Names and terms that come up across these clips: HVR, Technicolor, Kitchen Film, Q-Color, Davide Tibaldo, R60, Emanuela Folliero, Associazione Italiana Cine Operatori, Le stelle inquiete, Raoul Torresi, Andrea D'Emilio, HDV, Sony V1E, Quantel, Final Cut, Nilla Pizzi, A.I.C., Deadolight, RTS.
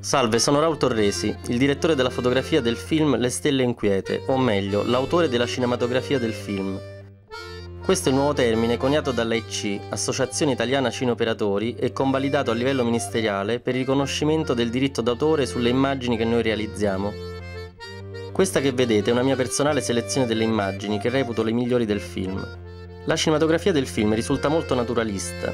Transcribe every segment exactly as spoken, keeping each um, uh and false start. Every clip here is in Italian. Salve, sono Raoul Torresi, il direttore della fotografia del film Le stelle inquiete, o meglio, l'autore della cinematografia del film. Questo è il nuovo termine coniato dalla I C, Associazione Italiana Cine Operatori, e convalidato a livello ministeriale per il riconoscimento del diritto d'autore sulle immagini che noi realizziamo. Questa che vedete è una mia personale selezione delle immagini che reputo le migliori del film. La cinematografia del film risulta molto naturalista.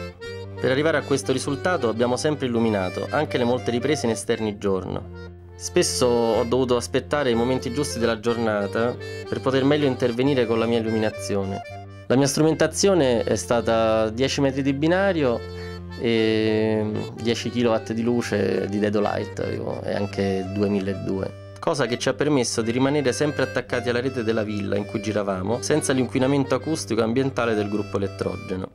Per arrivare a questo risultato abbiamo sempre illuminato, anche le molte riprese in esterni giorno. Spesso ho dovuto aspettare i momenti giusti della giornata per poter meglio intervenire con la mia illuminazione. La mia strumentazione è stata dieci metri di binario e dieci kilowatt di luce di Deadolight e anche duemiladuecento, cosa che ci ha permesso di rimanere sempre attaccati alla rete della villa in cui giravamo senza l'inquinamento acustico e ambientale del gruppo elettrogeno.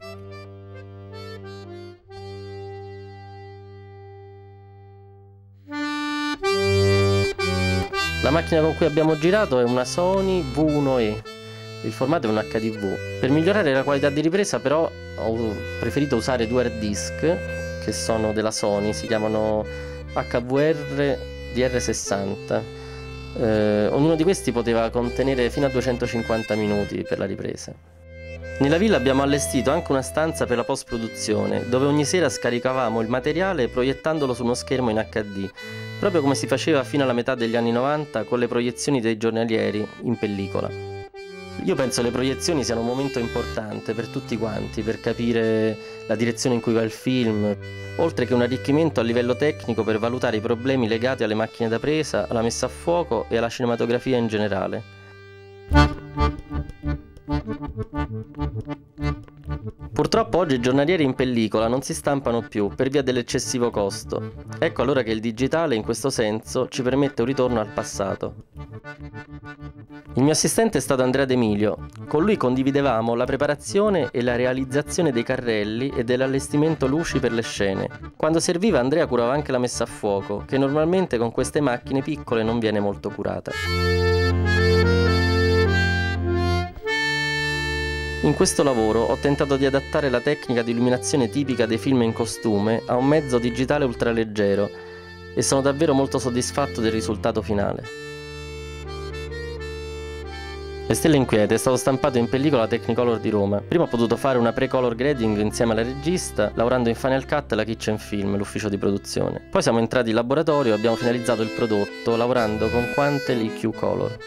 La macchina con cui abbiamo girato è una Sony V uno E. Il formato è un H D V. Per migliorare la qualità di ripresa però ho preferito usare due hard disk che sono della Sony, si chiamano H V R di R sessanta. Eh, ognuno di questi poteva contenere fino a duecentocinquanta minuti per la ripresa. Nella villa abbiamo allestito anche una stanza per la post-produzione, dove ogni sera scaricavamo il materiale proiettandolo su uno schermo in H D, proprio come si faceva fino alla metà degli anni novanta con le proiezioni dei giornalieri in pellicola. Io penso le proiezioni siano un momento importante per tutti quanti, per capire la direzione in cui va il film, oltre che un arricchimento a livello tecnico per valutare i problemi legati alle macchine da presa, alla messa a fuoco e alla cinematografia in generale. Purtroppo oggi i giornalieri in pellicola non si stampano più per via dell'eccessivo costo. Ecco allora che il digitale in questo senso ci permette un ritorno al passato. Il mio assistente è stato Andrea D'Emilio, con lui condividevamo la preparazione e la realizzazione dei carrelli e dell'allestimento luci per le scene. Quando serviva Andrea curava anche la messa a fuoco, che normalmente con queste macchine piccole non viene molto curata. In questo lavoro ho tentato di adattare la tecnica di illuminazione tipica dei film in costume a un mezzo digitale ultraleggero e sono davvero molto soddisfatto del risultato finale. Le stelle inquiete è stato stampato in pellicola Technicolor di Roma. Prima ho potuto fare una pre-color grading insieme alla regista, lavorando in Final Cut alla Kitchen Film, l'ufficio di produzione. Poi siamo entrati in laboratorio e abbiamo finalizzato il prodotto lavorando con Quantel e Q-Color.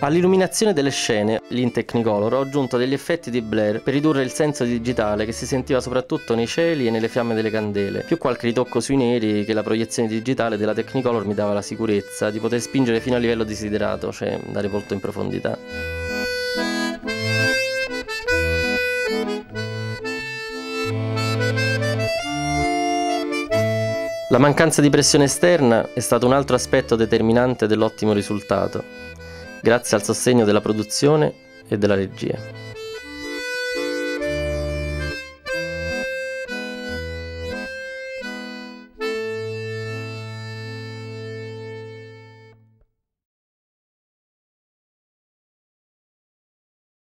All'illuminazione delle scene, lì in Technicolor, ho aggiunto degli effetti di blur per ridurre il senso digitale che si sentiva soprattutto nei cieli e nelle fiamme delle candele, più qualche ritocco sui neri che la proiezione digitale della Technicolor mi dava la sicurezza di poter spingere fino al livello desiderato, cioè andare molto in profondità. La mancanza di pressione esterna è stato un altro aspetto determinante dell'ottimo risultato, grazie al sostegno della produzione e della regia.